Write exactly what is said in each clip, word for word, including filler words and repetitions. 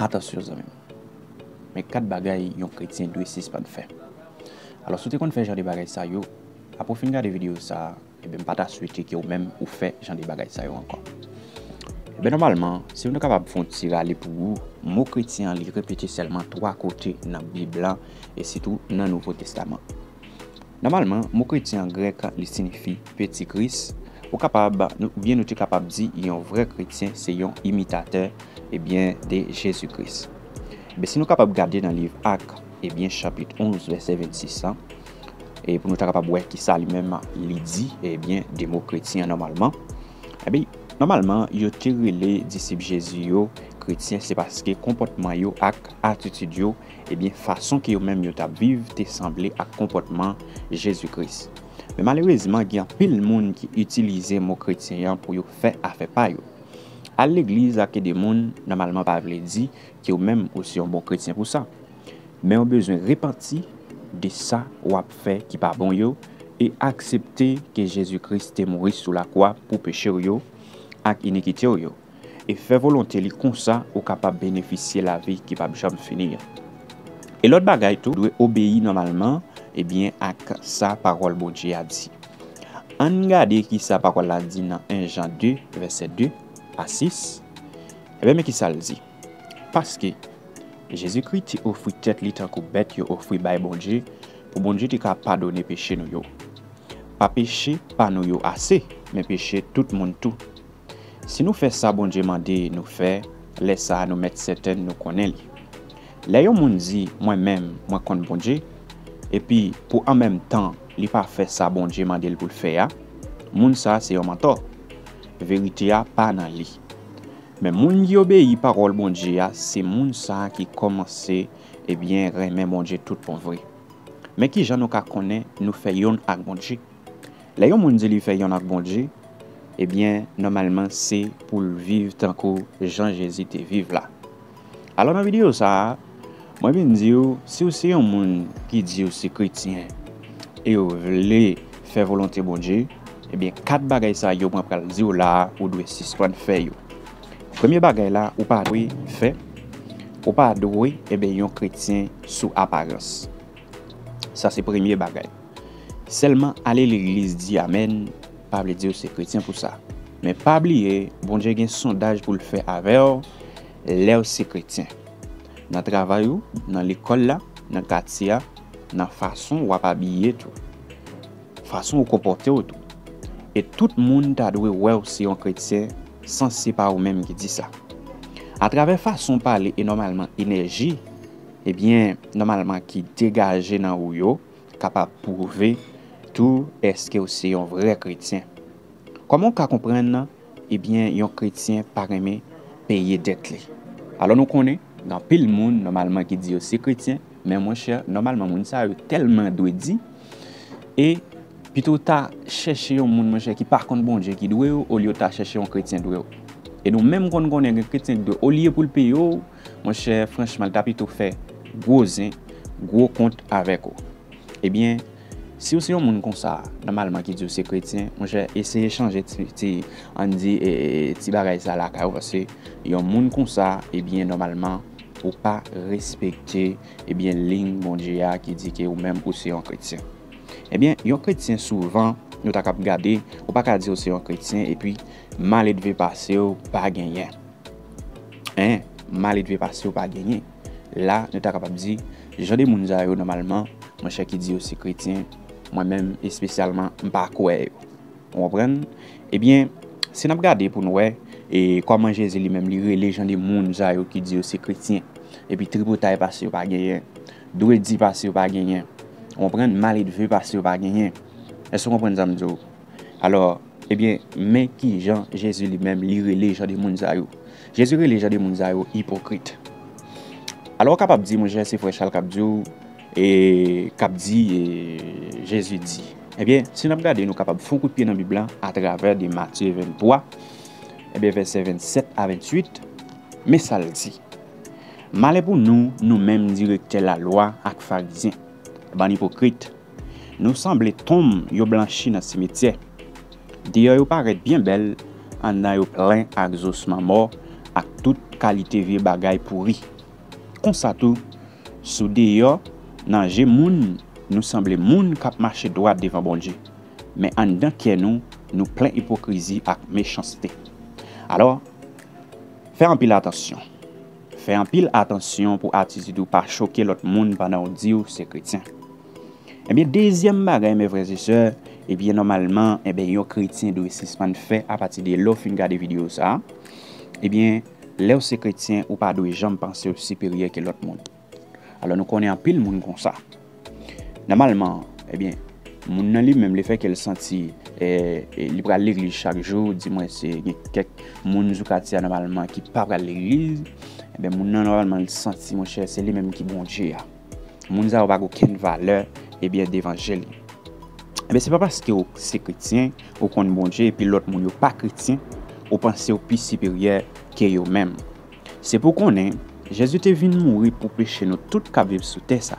Attention, amis. Mais quatre bagailles, yon chrétien doit six pas de faire. Alors, si vous avez fait genre de bagailles, ça, yo, après fin de vidéo, ça, et bien, pas ta souhaiter que vous-même ou fait genre de bagailles, ça, yo, encore. Et bien, normalement, si vous êtes capable de faire un petit râle pour vous, le mot chrétien, il répète seulement trois côtés dans la Bible, et surtout dans le Nouveau Testament. Normalement, le mot chrétien grec, il signifie petit Christ. Pour capable, nous bien nous capable de dire un vrai chrétien, c'est un imitateur et bien de Jésus-Christ. Mais si nous capable regarder dans le livre Actes, et bien chapitre onze verset vingt-six là, et pour nous capable voir qui ça lui-même il dit et bien des mots chrétiens normalement. Et bien normalement, yo tiré les disciples Jésus yo chrétiens, c'est parce que comportement yo ak attitude yo et bien façon que yo même yo t'a vivre te semblé à comportement Jésus-Christ. Mais malheureusement, il y a plein de monde qui utilise le mot chrétien pour faire affaire par eux. À l'église, il y a des gens normalement pas veulent dire qui ont même aussi un bon chrétien pour ça. Mais on a besoin de repentir de ça ou à faire qui pas bon yo et accepter que Jésus-Christ est mort sur la croix pour pécher yo et iniquité yo et faire volonté comme ça ou capable bénéficier la vie qui va jamais finir. Et l'autre bagaille tout doit obéir normalement. Eh bien, à sa parole, bon Dieu a dit. On regarde qui sa parole a dit dans un Jean deux, verset deux à six. Eh bien, mais qui ça le dit? Parce que Jésus-Christ a offert tête litre que bête, il a offert par bon Dieu, pour bon Dieu, il a pardonné péché nous. Pas péché, pas nous assez, mais péché tout le monde tout. Si nous faisons ça, bon Dieu m'a dit, nous faire, laisse ça nous mettre certaines, nous connaître. Là, il m'a dit, moi-même, moi contre bon Dieu. Et puis, pour en même temps, il n'a pas fait ça, bon Dieu m'a dit pour le faire. Moun ça, c'est un mentor. Vérité a pas dans lui. Mais moun qui obéit parole bon Dieu, c'est moun ça qui commence et bien remet bon Dieu tout pour vrai. Mais qui j'en connaît, nous faisons avec bon Dieu. Là, yon moun dit lui fait yon avec bon Dieu, eh bien, normalement, c'est pour vivre tant que Jean Jésus te vive là. Alors, dans la vidéo, ça. Moi, je dis, si vous êtes un monde qui dit que c'est chrétien et vous voulez faire volonté bon Dieu, eh bien, quatre bagailles, ça, vous pouvez dire là, vous devez suspendre faire. La première bagaille, là, vous ne pouvez pas faire, vous ne pouvez pas adorer, eh bien, un chrétien sous apparence. Ça, c'est la première bagaille. Seulement, aller à l'église, dire Amen, pas dire que c'est chrétien pour ça. Mais pas oublier, bon Dieu, il y a un sondage pour le faire avec vous, là, c'est chrétien. Dans le travail, dans l'école, dans le quartier, dans la façon où on habille, dans la façon où on comporte. Et tout le monde a dû voir aussi un chrétien sans se pas eux-mêmes qui dit ça. À travers la façon de parler et normalement l'énergie, eh bien, normalement qui dégage dans l'ouyo, capable de prouver tout est-ce que c'est un vrai chrétien. Comment on comprend, eh bien, un chrétien par aimé payer d'être. Alors nous connaissons. Dans pile monde normalement qui dit aussi chrétien, mais mon cher, normalement moun ça a tellement doit dit et plutôt ta chercher un monde mon cher qui par contre bon Dieu qui doit au lieu ta chercher un chrétien doit et nous même quand on est un chrétien doit au lieu pour le payer mon cher franchement ta plutôt fait gros zin, gros compte avec eux. Eh bien si aussi un monde comme ça normalement qui dit aussi chrétien, mon cher essayer changer ti on dit ti bagaille ça là parce que un monde comme ça et bien normalement ou pas respecter eh bien ligne bon Dieu qui dit que ou même aussi un chrétien. Eh bien, un chrétien souvent nous t'a cap regarder, ou pas qu'à dire aussi un chrétien et puis mal élevé passer ou pas gagner. Hein, mal élevé passer ou pas gagner. Là, nous t'a capable dire gens des moun ça normalement, mon cher qui dit aussi chrétien, moi-même et spécialement pas quoi. On comprend? Eh bien, si n'a regarder pour nous et comment Jésus lui-même lui les gens des monde qui dit c'est chrétien et puis tripotaille parce que pas gagner doué dit parce que pas gagner on prend mal élevé parce que pas gagner est-ce qu'on comprend ça me dire alors eh bien mais qui Jean Jésus lui-même lui les gens des monde Jésus les gens des monde hypocrite alors capable dire mon cher c'est frère Charles Capdio et cap dit Jésus dit eh bien si nous regardons nous capable font coup de pied dans Bible à travers de Matthieu vingt-trois eh bien, verset vingt-sept à vingt-huit, mais ça le dit. Malé pour nous, nous-mêmes directeurs la loi ak pharisiens, ban hypocrite. Nous semblons tomber, yo blanchi dans le cimetière. D'ailleurs, yo paraît bien belle, en a yo plein ak zossman mort, à toute qualité vie bagaille pourri. Comme ça tout, sous d'ailleurs, nan je moun, nous semble moun kap marcher droit devant bon Dieu. Mais en dedans qui nous, nous plein hypocrisie et méchanceté. Alors, fais un pile attention. Fais un pile attention pour attitude ou pas choquer l'autre monde pendant qu'on dit c'est chrétien. Eh bien, deuxième bagaille, mes frères et sœurs, eh bien, normalement, eh bien, yon chrétien doit suspendre fait à partir de l'offre fin garde vidéo ça. Eh bien, les c'est chrétien ou pas doit jamais penser supérieur que l'autre monde. Alors, nous connaissons pile monde comme ça. Normalement, eh bien, moun nan li même le fait qu'elle senti eh, eh, libre à l'église chaque jour, dis-moi c'est quelques moun ou quartier normalement qui parle à l'église, eh ben moun nan normalement le senti mon cher, c'est lui même qui bon Dieu. Moun ça pas aucune valeur eh bien d'évangile. Eh ben c'est pas parce que c'est chrétien ou qu'on bon Dieu et puis l'autre moun yo pas chrétien, ou penser au plus supérieur que yo même. C'est pour qu'on est Jésus est venu mourir pour pécher nous tout qu'a vivre sous terre ça.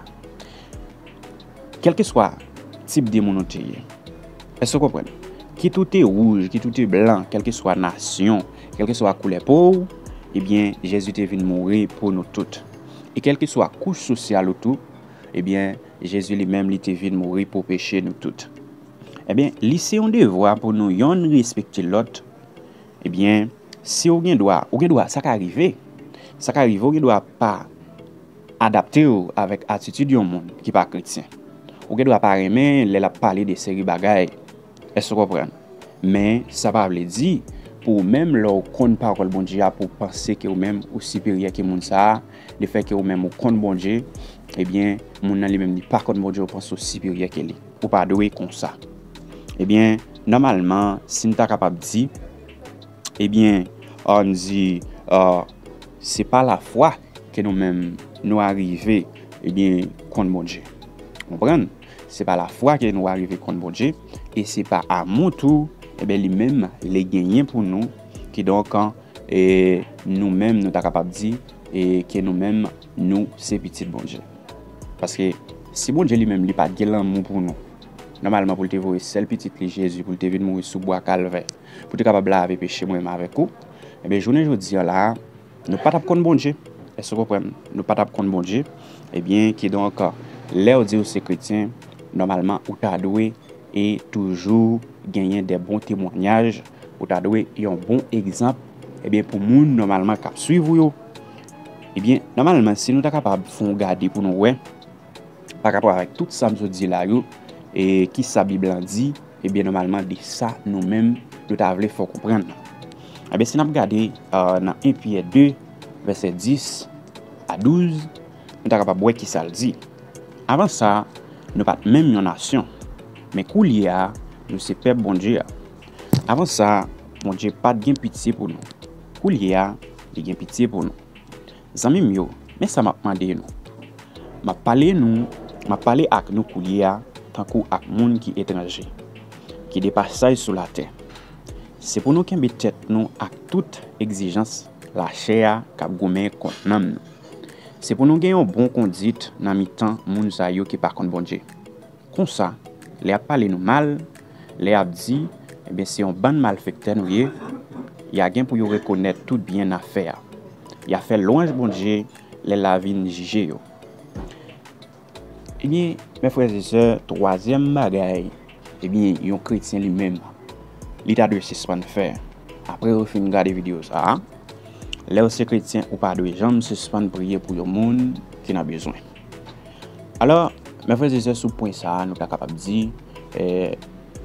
Quel que soit type de monothée. Est-ce que vous comprenez? Qui tout est rouge, qui tout est blanc, quelle que soit nation, quelle que soit couleur peau, eh bien, Jésus est venu mourir pour nous toutes. Et quelle que soit couche sociale ou tout, eh bien, Jésus lui-même est venu mourir pour pécher nous toutes. Eh bien, lycée on devoir pour nous yon respecter l'autre. Eh bien, si on doit, on doit, ça qu'arriver, ça qu'arriver, on doit pas adapter avec attitude au monde qui pas chrétien. Ou ne doit pas aimer les parler de séries bagailles. Est-ce que vous comprenez? Mais ça va le dire pour même leur compte parole bon Dieu pour penser que vous même ou supérieur que monde ça, le fait que vous même au compte bon Dieu, eh bien, monde lui même dit pas contre bon Dieu pense au supérieur que lui. Ou pas doué comme ça. Eh bien, normalement, si nous sommes capable de dire eh bien, on dit euh, c'est pas la foi que nous même nous arriver eh bien contre bon Dieu. Vous comprenez? C'est pas la foi que nous arrivons contre bon Dieu et c'est pas à mon tour et bien lui-même les gagnants pour nous qui donc et nous-mêmes nous sommes capables de dire et que nous-mêmes nous c'est petit bon Dieu parce que si bon Dieu lui-même lui pas de l'amour pour nous normalement pour te voir seul petit Jésus pour te venir mourir sous bois calvaire pour te capable avec péché moi avec vous et bien journée aujourd'hui là nous pas tape contre bon Dieu est-ce que vous comprenez nous pas tape contre bon Dieu et bien qui donc l'air dit aux chrétiens, normalement, ou t'a doué et toujours gagner des bons témoignages, ou t'a doué et un bon exemple, et bien pour moun normalement cap suivre yo. Et bien normalement si nous t'a capable font garder pour nous ouais, par rapport avec tout ça nous dit là yo et qui sa Bible dit, et bien normalement de ça nous-mêmes nous t'a voulu faut comprendre. Et bien si nous regarder euh, dans un Pierre deux verset dix à douze, nous t'a capable voir qui ça le dit. Avant ça, nous pas même une nation, mais Koulia, nous c'est peuple bon Dieu. Avant ça, bon Dieu pas de pitié pour nous. Koulia, il a pitié pour nous. Zami mio, mais ça m'a demandé nous. M'a parlé nous, m'a parlé avec nous Koulia, tant qu'au avec monde qui étranger, qui dépasse sur la terre. C'est pour nous qu'on met tête nous à toute exigence, la chair cap gomer contre nous. C'est pour nous gagner une bonne conduite dans le temps moun sa yo qui par contre bon Dieu. Comme ça, les a parlé nous mal, les a dit eh bien c'est un bon malfecteur nous y. Il a gain pour reconnaître tout bien à faire. Il a fait louange bon Dieu, les la vinn juger yo. Eh bien mes frères et sœurs, troisième bagaille, eh bien un chrétien lui-même, il a dû suspendre faire. Après on fin regarder vidéo ça. Hein? Les aussi chrétiens ou pas de jambes se suspendent prier pour le monde qui n'a besoin. Alors, mes frères et sœurs, sur point ça, nous sommes capables de dire, eh,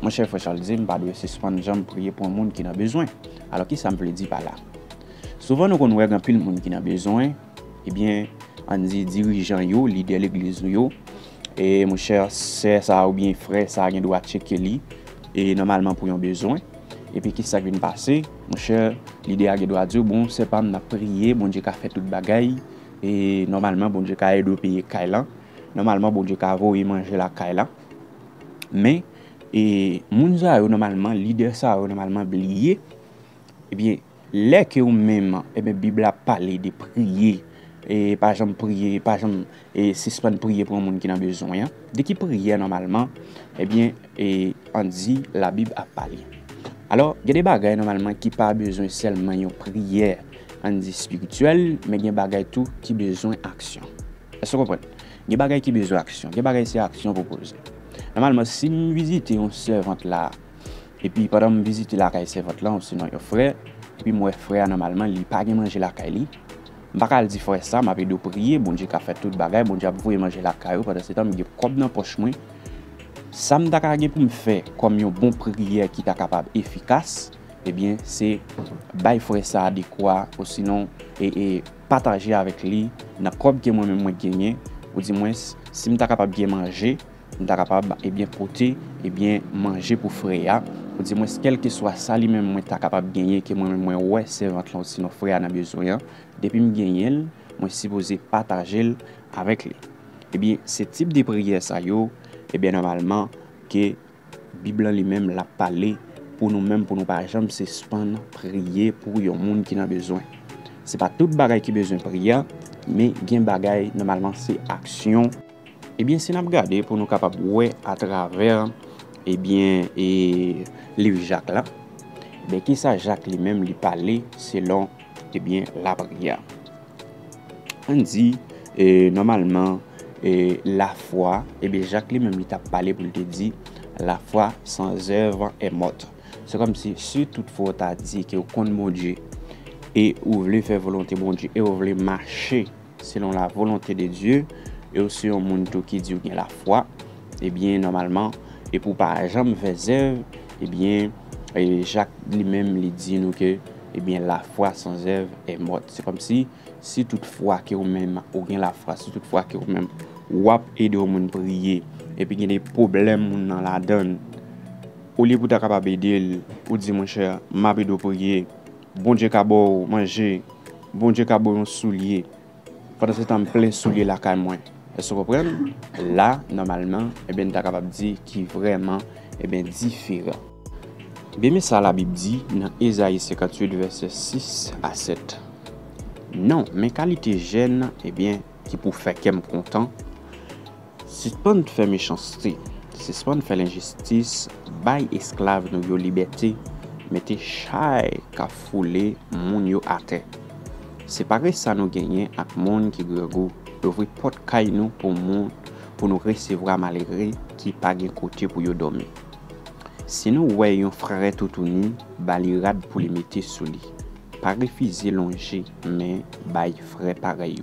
mon cher frère Charles dit, pas de suspendre jambes prier pour le monde qui n'a besoin. Alors, qui ça me le dit par là? Souvent, nous connaissons un peu le monde qui n'a besoin, eh bien, on dit dirigeant, leader de l'église, et mon cher sœur, ça ou bien frère, ça a doit checker lui, et normalement pour un besoin. Et puis, qu'est-ce qui vient de passer? Mon cher, l'idée a doit dire, bon, c'est pas m'a prié, bon Dieu a fait toute bagaille. Et normalement, bon Dieu a aidé au pays Kaila. Normalement, bon Dieu a voulu manger la Kaila. Mais, et, moun sa yo, normalement, l'idée ça a normalement oublié. Eh bien, les que vous-même, eh bien, Bible a parlé de prier. Et pas jamais prier, pas jamais, et suspendre prier pour un monde qui n'a besoin. Hein? Dès qu'il priait normalement, eh bien, et, on dit, la Bible a parlé. Alors, il y a des bagages normalement qui n'ont pas besoin seulement de prière, on dit spirituel, mais il y a des bagages tout qui besoin action. Est-ce que vous comprenez? Il y a des bagages qui besoin action. Il y a des bagages c'est action proposée. Normalement, si nous visitons une servante là, et puis pendant que nous visitons la servante là, on se dit non, il y a frère, et puis mon frère, normalement, il n'a pas mangé la caille. Je ne peux pas dire ça, je vais prier, bon Dieu a fait tout le bagage, bon Dieu a manger la caille, pendant ce temps, je vais prendre dans la poche. Ça me fait pour me faire comme une bonne prière qui est capable efficace, eh bien, c'est bail frère ça adéquat, ou sinon, et, et partager avec lui, dans le propre que moi-même gagné, ou du moins, si je suis capable de bien manger, je suis capable de bien porter, et bien manger pour frère, ou du moins, quel que soit ça, lui-même, moi, je suis capable de gagner, que moi-même, ouais, c'est ventre là, sinon, frère a besoin, depuis que je gagne, je suis supposé partager avec lui. Eh bien, ce type de prière, ça, yo, et bien normalement que Bible lui-même l'a parlé pour nous-mêmes pour nous par exemple c'est suspendre prier pour les monde qui n'a besoin. C'est pas toute bagaille qui besoin prière mais gain bagaille normalement c'est action. Et bien si n'a regarder pour nous capable ouais à travers et bien et livre Jacques là. Ben qui ça Jacques lui-même lui parler selon et bien la prière. On dit et normalement et la foi, et bien Jacques lui-même lui t'a parlé pour te dire la foi sans œuvre est morte. C'est comme si, si toutefois tu as dit que vous comptez mon Dieu et vous voulez faire volonté mon Dieu et vous voulez marcher selon la volonté de Dieu et aussi au monde qui dit qu'il y a la foi, et bien normalement, et pour par exemple faire œuvre, et bien et Jacques lui-même lui dit nous que et bien la foi sans œuvre est morte. C'est comme si, si toutefois que vous-même ou la foi, si toutefois que vous-même wap aider au monde prier et puis il y a des problèmes dans la donne au lieu pour ta capable aider ou dire mon cher m'a besoin prier bon Dieu kabo manger bon Dieu kabo un soulier pendant ce temps plein soulier la caille moins est-ce que vous comprenez là normalement et bien ta capable dire qui vraiment et bien différent bien mais ça la Bible dit dans Ésaïe cinquante-huit verset six à sept non mes qualités gênent et bien qui pour faire qu'elle me content. Si pas de faire méchanceté, si pas de faire l'injustice, bail esclave nous yo liberté, mettez chai ka foulé moun yo à terre. C'est pareil ça nous gagner avec monde qui grego, d'ouvrir porte caille nous pour monde pour nous recevoir malgré qui pas gain côté pour yo dormir. Si nous voyons frère tout nu, bali rad pour les mettre sous lit. Pas refuser longer mais bail frère pareil.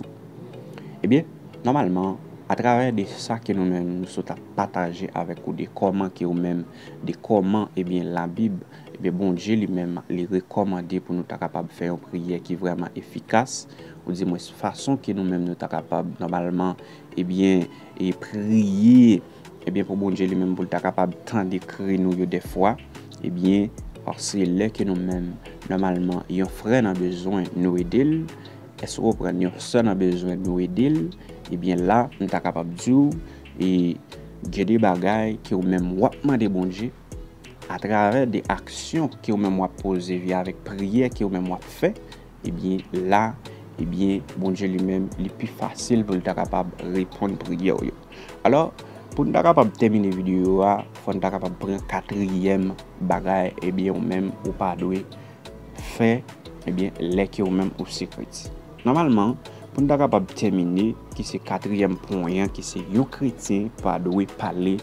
Eh bien, normalement, à travers de ça que nous-mêmes nous sommes partagés avec vous, de comment que vous-même, de comment eh bien la Bible, eh bien bon Dieu lui-même les recommandé pour nous être capable de faire une prière qui est vraiment efficace. Ou dis-moi façon que nous-mêmes nous sommes capables normalement eh bien et prier eh bien pour bon Dieu lui-même pour être capable tant d'écrire nous des fois. Eh bien, c'est là que nous-mêmes normalement, il y a un frère a besoin nous aider. Est-ce qu'on prend une personne a besoin de nous aider? Eh bien là, on est capable de dire et j'ai des bagages qui ont même moi-même des bons dieux à travers des actions qui ont même moi posées via avec prière qui ont même moi fait. Eh bien là, eh bien bon Dieu lui-même, il est plus facile pour être capable de répondre prière. Alors pour être capable de terminer la vidéo, faut être capable de prendre un quatrième bagage et bien ou même ou pas doué fait eh bien les qui ont même au secret. Normalement, pour nous être capable de terminer, qui c'est quatrième point, qui c'est un chrétien pas doit parler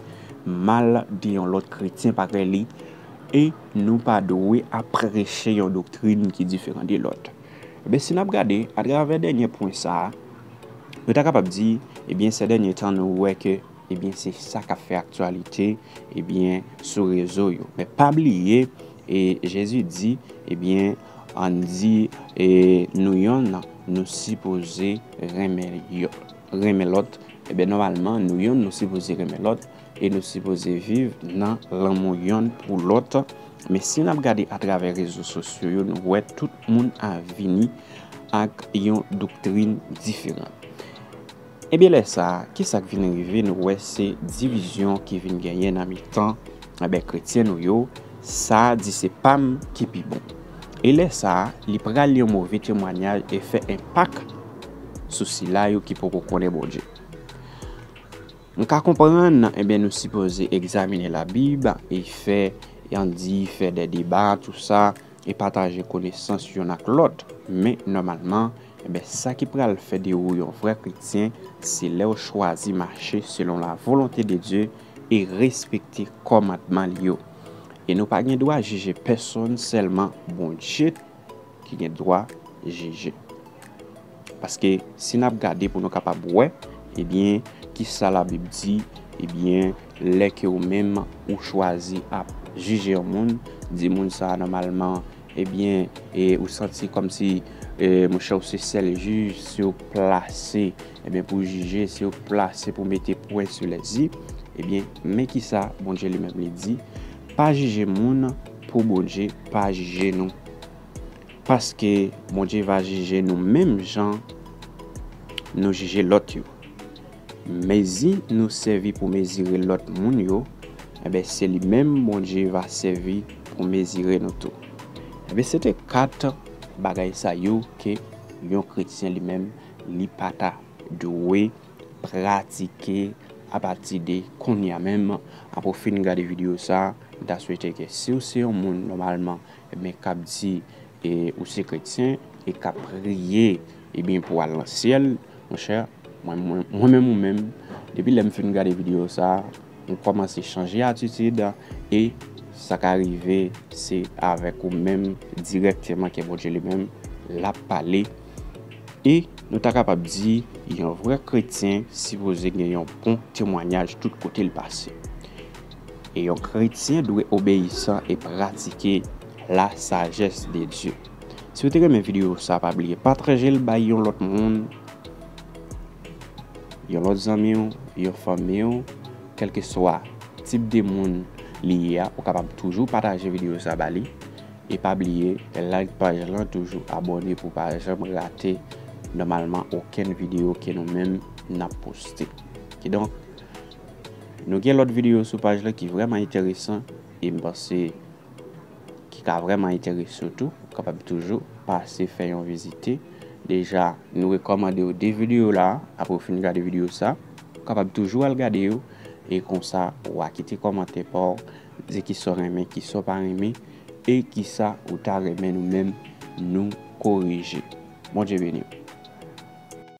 mal de l'autre chrétien par lui et nous pas doit prêcher une doctrine qui est différente de l'autre. Mais si nous regardons à travers dernier point ça, nous sommes capable de dire, eh bien ces derniers temps nous voyons que eh bien c'est ça qui a fait actualité, eh bien sur les réseaux. Mais pas oublier et Jésus dit, eh bien on dit et nous yon nous supposé remer l'autre et bien normalement nous yon nous supposé remer l'autre et nous supposé vivre dans l'amour yon pour l'autre mais si nous regardons à travers les réseaux sociaux nous voyons tout le monde a venu avec une doctrine différente et bien là ça qui ça qui vient arriver nous voyons ces divisions qui viennent gagner dans le temps et bien chrétien nous yo ça dit c'est pas qui est bon. Et là, ça, il prend les mauvais témoignages et fait un impact sur cela qui peut connaître bon Dieu. Nous comprenons, eh bien, nous supposons examiner la Bible et faire, et on dit, faire des débats, tout ça, et partager connaissance yon ak l'autre. Mais normalement, eh bien, ça qui pral fait de ou yon vrai chrétien, c'est là où choisit marcher selon la volonté de Dieu et respecter commandement yo. Et nous pas gen droit juger personne, seulement bon Dieu qui gen droit juger. Parce que si nous regardons pour nous capables, ouais, eh bien, qui ça la Bible dit, eh bien, les que ou même ou choisi à juger au monde, dit monde ça normalement, eh bien, et ou senti comme si eh, mon cher c'est celle juge, si vous placez, eh bien, pour juger, si vous placez pour mettre point sur les i, eh bien, mais qui ça, bon Dieu lui-même lui dit, pas juger monde pour bon Dieu, pas juger nous. Parce que mon Dieu va juger nous mêmes gens, nous juger l'autre. Mais si nous servons pour mesurer l'autre monde, eh c'est lui-même mon Dieu va servir pour mesurer nous tout. Eh c'était quatre bagages ça yo que un chrétien lui-même li pata doit pratiquer à partir de qu'on y a même après fin regarder vidéo ça, d'a souhaiter que si c'est un monde normalement mais cap dit et ou c'est chrétien et qu'a prié et bien pour aller au ciel, mon cher, moi-même moi-même depuis l'aime fin regarder vidéo ça, on commence à changer attitude et ça qui arrive c'est avec ou même directement que bon Dieu lui-même l'a parlé et nous sommes capables de dire il y a un vrai chrétien si vous avez un bon témoignage tout côté le passé. Et un chrétien doit obéissant et pratiquer la sagesse de Dieu. Si vous avez mes vidéos, ça pas oublier partager le bail yon l'autre monde, yon l'autre ami, yon famille, quel que soit type de monde lié, ou capable toujours partager vidéo ça bali et pas oublier like page là toujours abonner pour pas jamais rater normalement aucune vidéo que nous-mêmes n'a posté. Et donc nous avons l'autre vidéo sur page là qui est vraiment intéressant et me penser qui est vraiment intéressant surtout, capable toujours passer faire une visite. Déjà, nous recommandons des vidéos là, après finir regarder vidéo ça, capable toujours regarder et comme ça ou à quitter commenter pour dire qui sont aimés, qui sont pas aimés et qui ça ou t'a aimé nous-mêmes nous corriger. Bon Dieu béni.